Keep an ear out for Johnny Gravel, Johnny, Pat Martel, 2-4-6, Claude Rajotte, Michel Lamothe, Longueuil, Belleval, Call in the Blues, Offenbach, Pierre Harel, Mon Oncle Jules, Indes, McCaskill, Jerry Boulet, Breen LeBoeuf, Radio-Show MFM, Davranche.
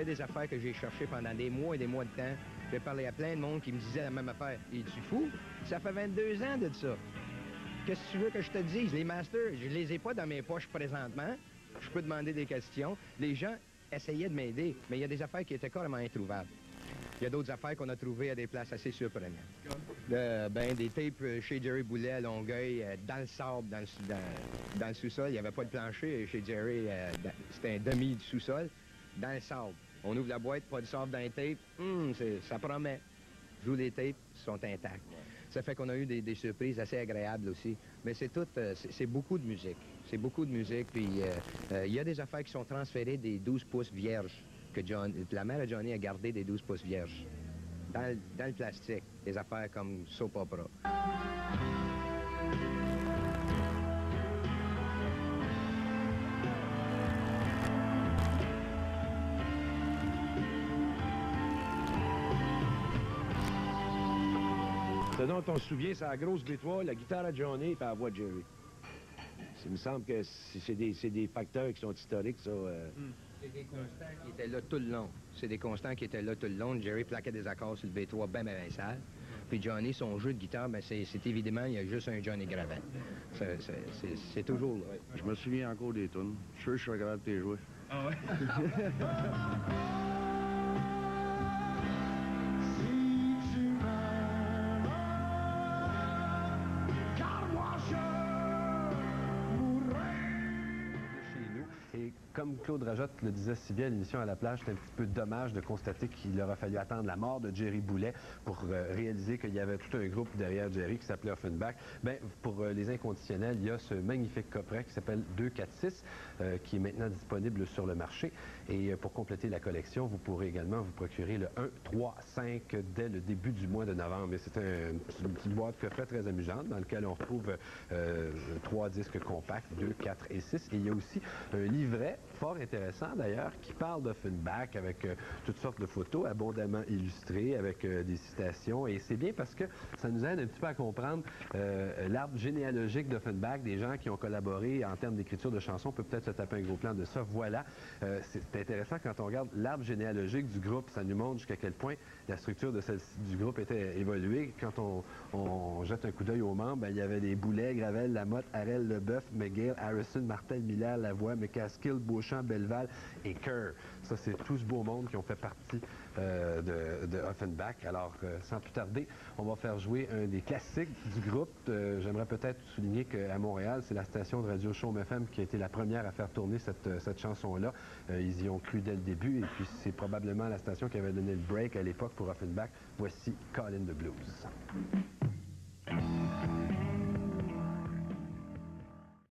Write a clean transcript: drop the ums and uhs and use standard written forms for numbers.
j'avais des affaires que j'ai cherchées pendant des mois et des mois de temps. J'ai parlé à plein de monde qui me disait la même affaire. Et tu fous? Ça fait 22 ans de ça. Qu'est-ce que tu veux que je te dise? Les masters, je les ai pas dans mes poches présentement. Je peux demander des questions. Les gens essayaient de m'aider, mais il y a des affaires qui étaient carrément introuvables. Il y a d'autres affaires qu'on a trouvées à des places assez surprenantes. Ben, des tapes chez Jerry Boulet à Longueuil, dans le sable, dans le sous-sol. Il n'y avait pas de plancher chez Jerry. C'était un demi du sous-sol, dans le sable. On ouvre la boîte, pas de sable dans les tapes. Ça promet. Joue les tapes, sont intacts. Ça fait qu'on a eu des surprises assez agréables aussi. Mais c'est tout, c'est beaucoup de musique. C'est beaucoup de musique, puis il y a des affaires qui sont transférées des 12 pouces vierges, que la mère de Johnny a gardé des 12 pouces vierges. Dans le plastique, des affaires comme soap opera. Ce dont on se souvient, c'est la grosse glétoire, la guitare à Johnny et la voix de Jerry. Il me semble que c'est des facteurs qui sont historiques, ça. C'est des constants qui étaient là tout le long. C'est des constants qui étaient là tout le long. Jerry plaquait des accords sur le B3 ben sale. Puis Johnny, son jeu de guitare, ben c'est évidemment, il y a juste un Johnny Gravel. C'est toujours là. Je me souviens encore des tunes. Je suis sûr que je suis capable de les jouer. Ah ouais? Comme Claude Rajotte le disait si bien à l'émission À la plage, c'est un petit peu dommage de constater qu'il aura fallu attendre la mort de Jerry Boulet pour réaliser qu'il y avait tout un groupe derrière Jerry qui s'appelait Offenbach. Bien, pour les inconditionnels, il y a ce magnifique coffret qui s'appelle 2-4-6, qui est maintenant disponible sur le marché. Et pour compléter la collection, vous pourrez également vous procurer le 1-3-5 dès le début du mois de novembre. Et c'est une petite boîte coffret très amusante dans laquelle on retrouve 3 disques compacts, 2, 4 et 6. Et il y a aussi un livret fort intéressant d'ailleurs, qui parle d'Offenbach avec toutes sortes de photos abondamment illustrées, avec des citations. Et c'est bien parce que ça nous aide un petit peu à comprendre l'arbre généalogique d'Offenbach, des gens qui ont collaboré en termes d'écriture de chansons. On peut peut-être se taper un gros plan de ça. Voilà, c'est intéressant quand on regarde l'arbre généalogique du groupe. Ça nous montre jusqu'à quel point la structure de du groupe était évoluée. Quand on jette un coup d'œil aux membres, ben, il y avait les Boulet, Gravel, Lamotte, Harel, Leboeuf, McGill, Harrison, Martel, Miller, Lavoie, McCaskill, Beauchamp, Belleval et Kerr. Ça, c'est tout ce beau monde qui ont fait partie de Offenbach. Alors, sans plus tarder, on va faire jouer un des classiques du groupe. J'aimerais peut-être souligner qu'à Montréal, c'est la station de Radio-Show MFM qui a été la première à faire tourner cette chanson-là. Ils y ont cru dès le début, et puis c'est probablement la station qui avait donné le break à l'époque pour Offenbach. Voici Call in the Blues.